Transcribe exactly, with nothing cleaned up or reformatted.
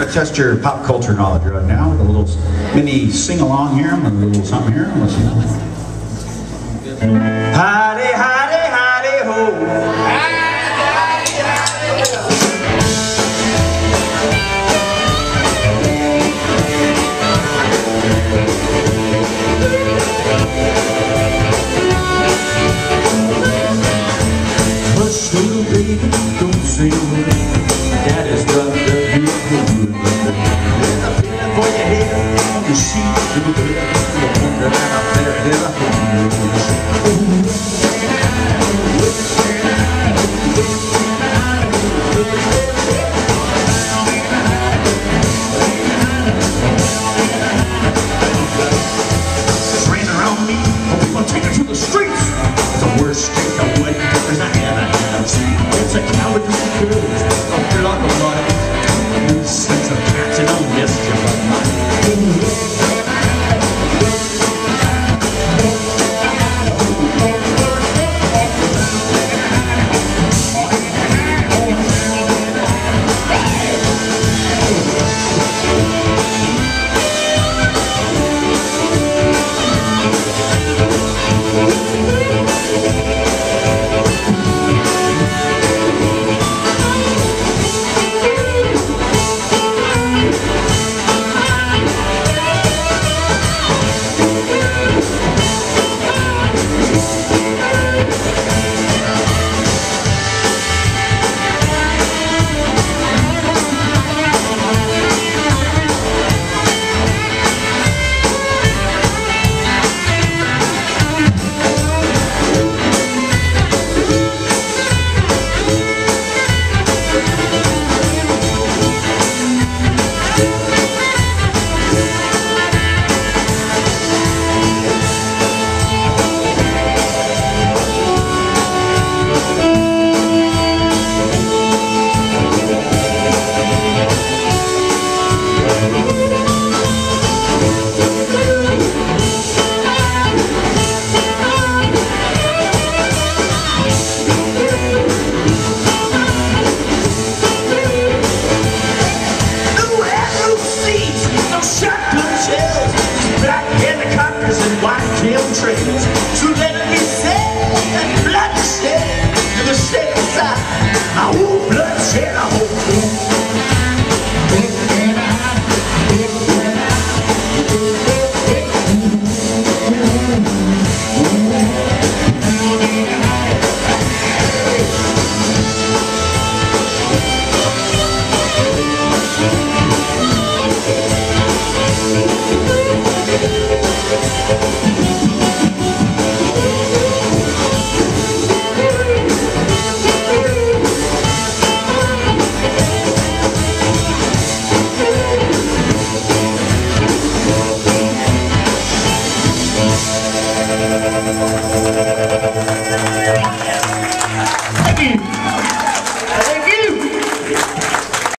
going to test your pop culture knowledge right now with a little mini sing-along here. I'm going to do a little something here. Let's see. Hidey, hidey, hidey, ho. Hidey, hidey, hidey, ho. Hush, little baby, don't say a word. Daddy's got to do good. There's a pillow for your head on the sheet of a bed. I wonder how I buried it up in the woods. Train around me, hope you won't take it to the streets. It's the worst case of what I ever had. It's a coward with the girls, a block of water. New sense of catching on this job of mine. We'll be right back.